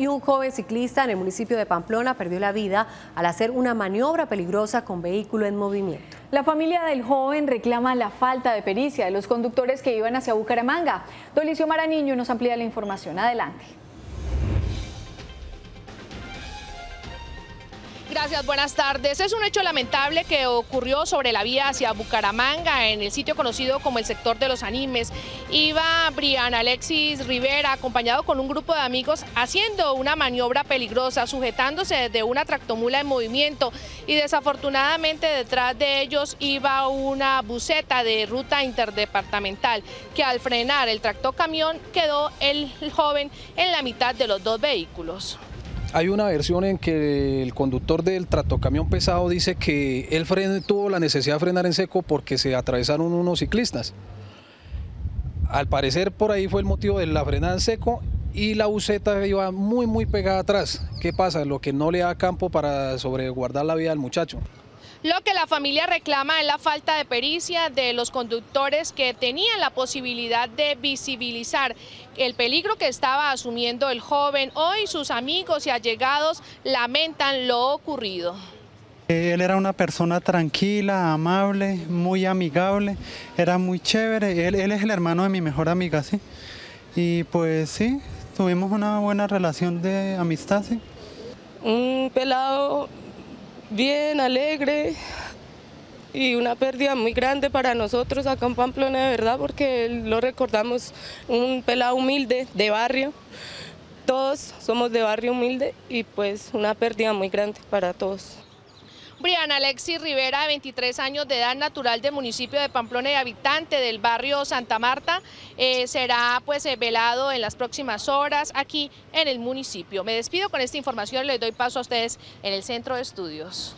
Y un joven ciclista en el municipio de Pamplona perdió la vida al hacer una maniobra peligrosa con vehículo en movimiento. La familia del joven reclama la falta de pericia de los conductores que iban hacia Bucaramanga. Dolicio Maraniño nos amplía la información. Adelante. Gracias, buenas tardes. Es un hecho lamentable que ocurrió sobre la vía hacia Bucaramanga, en el sitio conocido como el sector de los Animes. Iba Brian Alexis Rivera, acompañado con un grupo de amigos, haciendo una maniobra peligrosa, sujetándose de una tractomula en movimiento, y desafortunadamente detrás de ellos iba una buseta de ruta interdepartamental, que al frenar el tractocamión quedó el joven en la mitad de los dos vehículos. Hay una versión en que el conductor del tractocamión pesado dice que él tuvo la necesidad de frenar en seco porque se atravesaron unos ciclistas. Al parecer por ahí fue el motivo de la frenada en seco y la buseta iba muy pegada atrás. ¿Qué pasa? Lo que no le da campo para sobreguardar la vida del muchacho. Lo que la familia reclama es la falta de pericia de los conductores que tenían la posibilidad de visibilizar el peligro que estaba asumiendo el joven. Hoy sus amigos y allegados lamentan lo ocurrido. Él era una persona tranquila, amable, muy amigable, era muy chévere. Él es el hermano de mi mejor amiga, ¿sí? Y pues sí, tuvimos una buena relación de amistad, ¿sí? Un pelado bien alegre y una pérdida muy grande para nosotros acá en Pamplona, de verdad, porque lo recordamos, un pelado humilde de barrio, todos somos de barrio humilde y pues una pérdida muy grande para todos. Brian Alexis Rivera, de 23 años de edad, natural del municipio de Pamplona y habitante del barrio Santa Marta, será pues velado en las próximas horas aquí en el municipio. Me despido con esta información, les doy paso a ustedes en el centro de estudios.